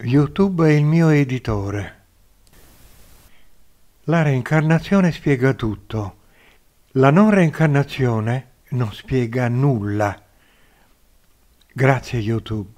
YouTube è il mio editore. La reincarnazione spiega tutto. La non reincarnazione non spiega nulla. Grazie YouTube.